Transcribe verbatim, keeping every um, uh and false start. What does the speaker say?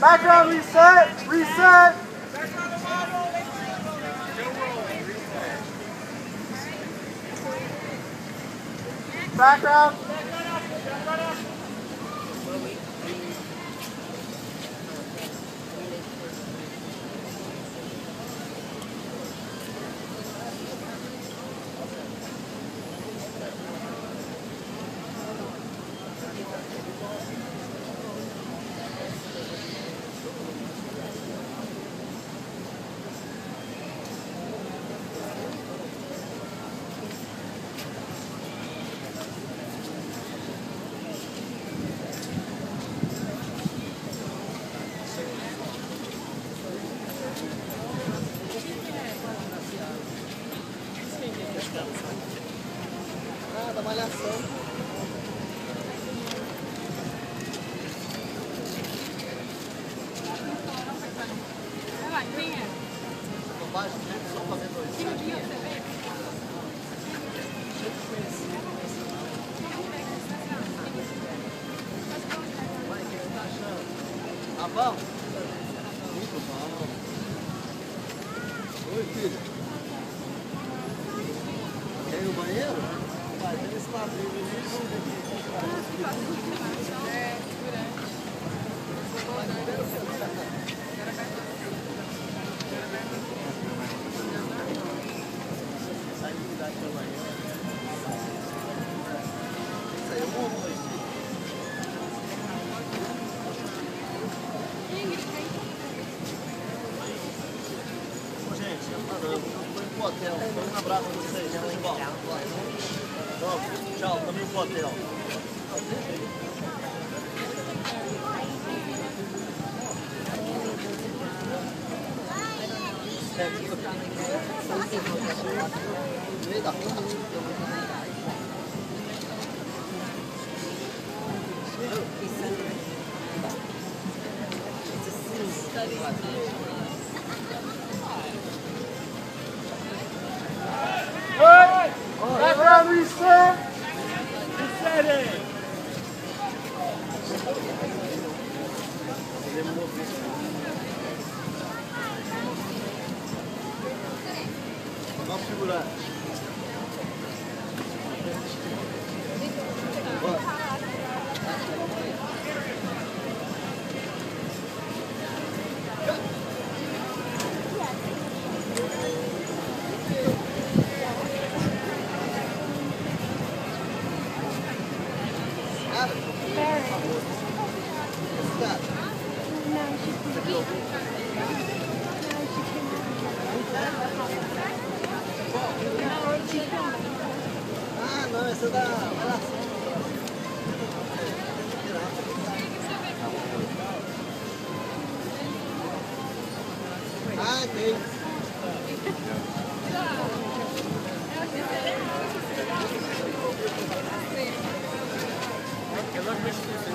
Background reset, reset. Background. Look, Mister